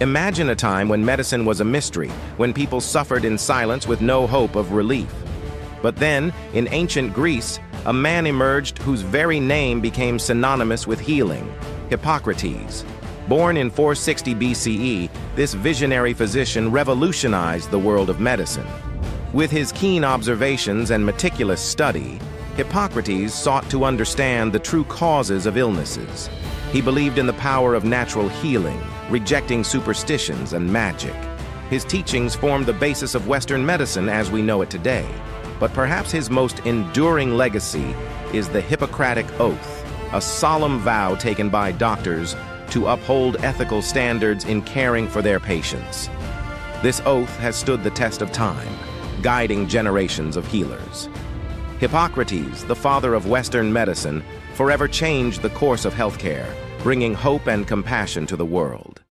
Imagine a time when medicine was a mystery, when people suffered in silence with no hope of relief. But then, in ancient Greece, a man emerged whose very name became synonymous with healing, Hippocrates. Born in 460 BCE, this visionary physician revolutionized the world of medicine. With his keen observations and meticulous study, Hippocrates sought to understand the true causes of illnesses. He believed in the power of natural healing, rejecting superstitions and magic. His teachings formed the basis of Western medicine as we know it today. But perhaps his most enduring legacy is the Hippocratic Oath, a solemn vow taken by doctors to uphold ethical standards in caring for their patients. This oath has stood the test of time, guiding generations of healers. Hippocrates, the father of Western medicine, forever changed the course of healthcare, bringing hope and compassion to the world.